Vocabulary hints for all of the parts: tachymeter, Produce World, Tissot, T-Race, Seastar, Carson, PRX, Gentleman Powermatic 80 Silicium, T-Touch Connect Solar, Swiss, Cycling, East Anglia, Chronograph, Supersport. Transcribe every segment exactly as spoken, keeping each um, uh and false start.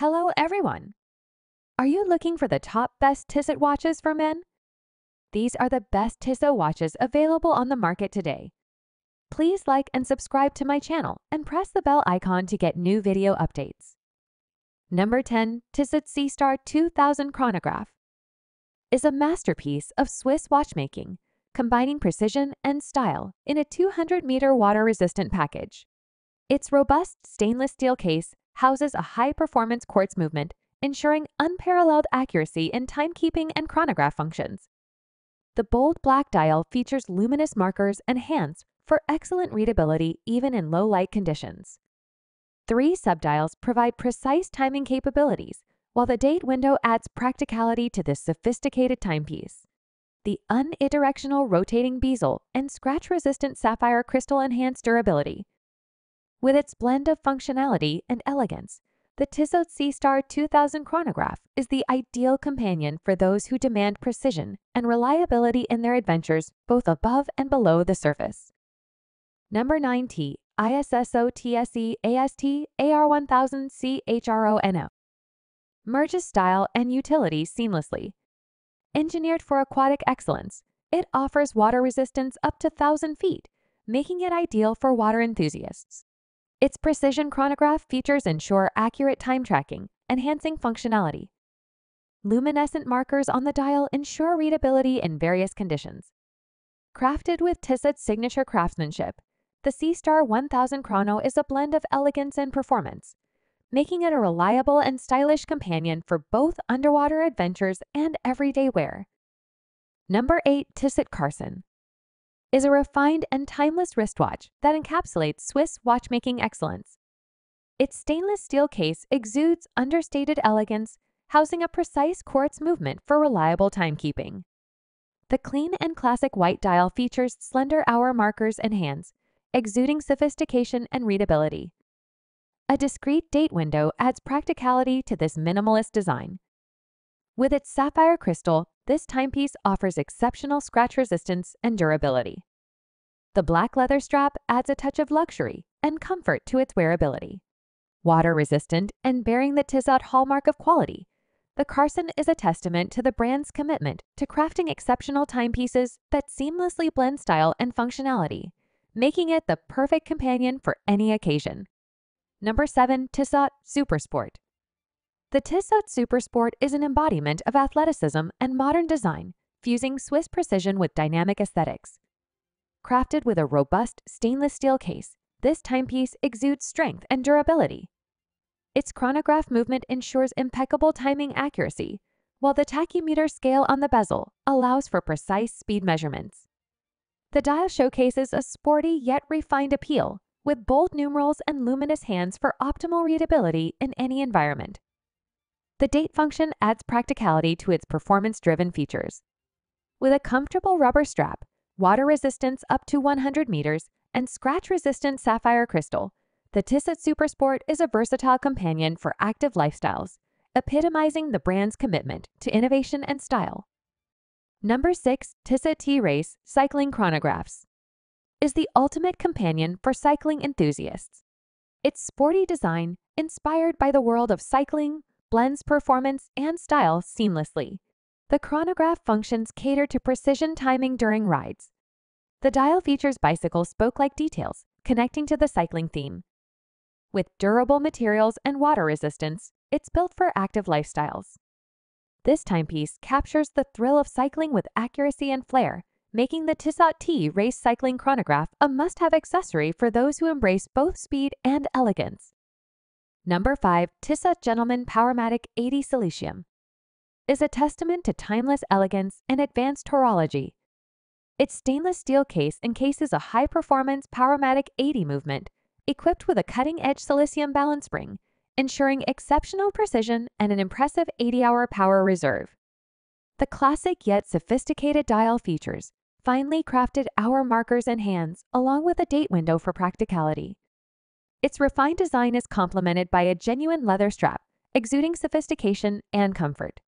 Hello, everyone! Are you looking for the top best Tissot watches for men? These are the best Tissot watches available on the market today. Please like and subscribe to my channel and press the bell icon to get new video updates. Number ten. Tissot Seastar two thousand Chronograph is a masterpiece of Swiss watchmaking, combining precision and style in a two hundred meter water-resistant package. Its robust stainless steel case houses a high-performance quartz movement, ensuring unparalleled accuracy in timekeeping and chronograph functions. The bold black dial features luminous markers and hands for excellent readability even in low-light conditions. Three subdials provide precise timing capabilities, while the date window adds practicality to this sophisticated timepiece. The unidirectional rotating bezel and scratch-resistant sapphire crystal enhance durability. With its blend of functionality and elegance, the Tissot Seastar two thousand Chronograph is the ideal companion for those who demand precision and reliability in their adventures both above and below the surface. Number nine. T ISSO TSE AST A R one thousand C H R O N O merges style and utility seamlessly. Engineered for aquatic excellence, it offers water resistance up to one thousand feet, making it ideal for water enthusiasts. Its precision chronograph features ensure accurate time tracking, enhancing functionality. Luminescent markers on the dial ensure readability in various conditions. Crafted with Tissot's signature craftsmanship, the Seastar one thousand Chrono is a blend of elegance and performance, making it a reliable and stylish companion for both underwater adventures and everyday wear. Number eight. Tissot Carson is a refined and timeless wristwatch that encapsulates Swiss watchmaking excellence. Its stainless steel case exudes understated elegance, housing a precise quartz movement for reliable timekeeping. The clean and classic white dial features slender hour markers and hands, exuding sophistication and readability. A discreet date window adds practicality to this minimalist design. With its sapphire crystal, this timepiece offers exceptional scratch resistance and durability. The black leather strap adds a touch of luxury and comfort to its wearability. Water-resistant and bearing the Tissot hallmark of quality, the Carson is a testament to the brand's commitment to crafting exceptional timepieces that seamlessly blend style and functionality, making it the perfect companion for any occasion. Number seven. Tissot Supersport. The Tissot Supersport is an embodiment of athleticism and modern design, fusing Swiss precision with dynamic aesthetics. Crafted with a robust stainless steel case, this timepiece exudes strength and durability. Its chronograph movement ensures impeccable timing accuracy, while the tachymeter scale on the bezel allows for precise speed measurements. The dial showcases a sporty yet refined appeal, with bold numerals and luminous hands for optimal readability in any environment. The date function adds practicality to its performance-driven features. With a comfortable rubber strap, water resistance up to one hundred meters, and scratch-resistant sapphire crystal, the Tissot Supersport is a versatile companion for active lifestyles, epitomizing the brand's commitment to innovation and style. Number six. Tissot T-Race Cycling Chronographs is the ultimate companion for cycling enthusiasts. Its sporty design, inspired by the world of cycling, blends performance and style seamlessly. The chronograph functions cater to precision timing during rides. The dial features bicycle spoke-like details, connecting to the cycling theme. With durable materials and water resistance, it's built for active lifestyles. This timepiece captures the thrill of cycling with accuracy and flair, making the Tissot T-Race Cycling Chronograph a must-have accessory for those who embrace both speed and elegance. Number five. Tissot Gentleman Powermatic eighty Silicium is a testament to timeless elegance and advanced horology. Its stainless steel case encases a high-performance Powermatic eighty movement, equipped with a cutting-edge silicium balance spring, ensuring exceptional precision and an impressive eighty hour power reserve. The classic yet sophisticated dial features finely crafted hour markers and hands, along with a date window for practicality. Its refined design is complemented by a genuine leather strap, exuding sophistication and comfort.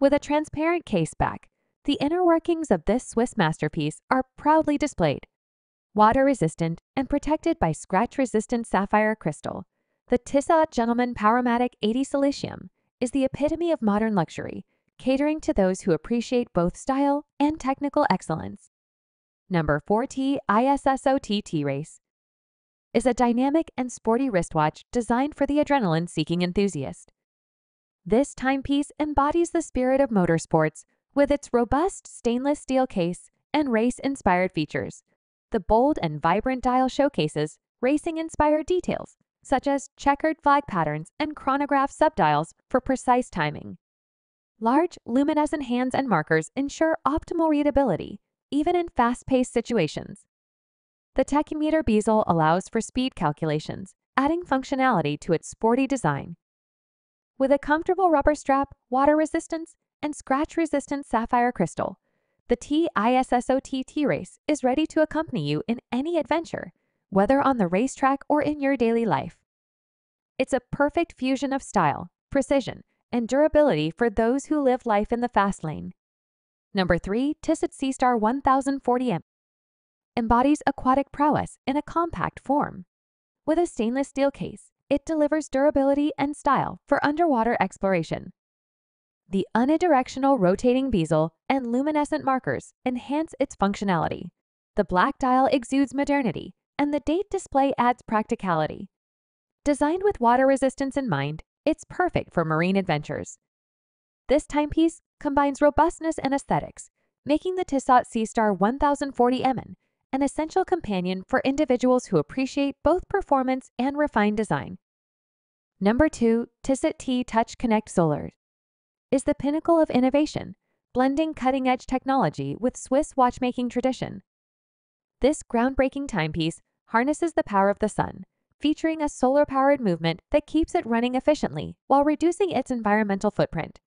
With a transparent case back, the inner workings of this Swiss masterpiece are proudly displayed. Water-resistant and protected by scratch-resistant sapphire crystal, The Tissot Gentleman Powermatic eighty Silicium is the epitome of modern luxury, catering to those who appreciate both style and technical excellence. Number four T Tissot T-Race is a dynamic and sporty wristwatch designed for the adrenaline-seeking enthusiast. This timepiece embodies the spirit of motorsports with its robust stainless steel case and race-inspired features. The bold and vibrant dial showcases racing-inspired details, such as checkered flag patterns and chronograph subdials for precise timing. Large, luminescent hands and markers ensure optimal readability, even in fast-paced situations. The tachymeter bezel allows for speed calculations, adding functionality to its sporty design. With a comfortable rubber strap, water resistance, and scratch-resistant sapphire crystal, the Tissot T-Race is ready to accompany you in any adventure, whether on the racetrack or in your daily life. It's a perfect fusion of style, precision, and durability for those who live life in the fast lane. Number three, Tissot Seastar ten forty M embodies aquatic prowess in a compact form. With a stainless steel case, it delivers durability and style for underwater exploration. The unidirectional rotating bezel and luminescent markers enhance its functionality. The black dial exudes modernity, and the date display adds practicality. Designed with water resistance in mind, it's perfect for marine adventures. This timepiece combines robustness and aesthetics, making the Tissot Seastar ten forty M an essential companion for individuals who appreciate both performance and refined design. Number two, Tissot T-Touch Connect Solar is the pinnacle of innovation, blending cutting-edge technology with Swiss watchmaking tradition. This groundbreaking timepiece harnesses the power of the sun, featuring a solar-powered movement that keeps it running efficiently while reducing its environmental footprint.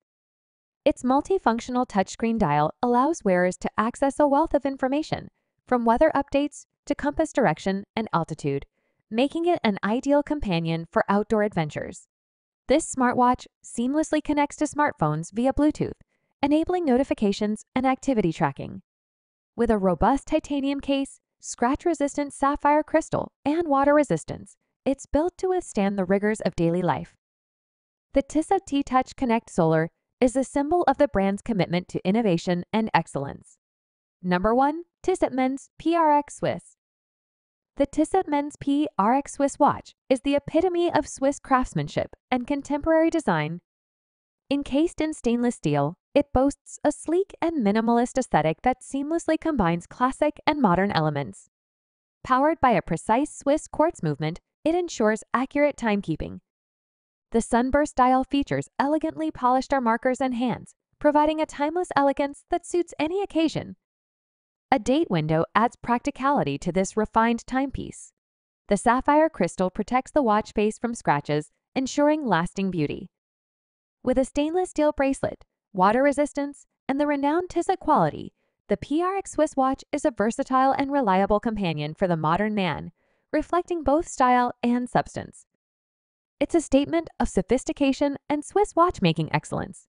Its multifunctional touchscreen dial allows wearers to access a wealth of information, from weather updates to compass direction and altitude, making it an ideal companion for outdoor adventures. This smartwatch seamlessly connects to smartphones via Bluetooth, enabling notifications and activity tracking. With a robust titanium case, scratch-resistant sapphire crystal, and water resistance, it's built to withstand the rigors of daily life. The Tissot T-Touch Connect Solar is a symbol of the brand's commitment to innovation and excellence. Number one, Tissot Men's P R X Swiss. The Tissot Men's P R X Swiss watch is the epitome of Swiss craftsmanship and contemporary design. Encased in stainless steel, it boasts a sleek and minimalist aesthetic that seamlessly combines classic and modern elements. Powered by a precise Swiss quartz movement, it ensures accurate timekeeping. The sunburst dial features elegantly polished markers and hands, providing a timeless elegance that suits any occasion. A date window adds practicality to this refined timepiece. The sapphire crystal protects the watch face from scratches, ensuring lasting beauty. With a stainless steel bracelet, water resistance, and the renowned Tissot quality, the P R X Swiss watch is a versatile and reliable companion for the modern man, reflecting both style and substance. It's a statement of sophistication and Swiss watchmaking excellence.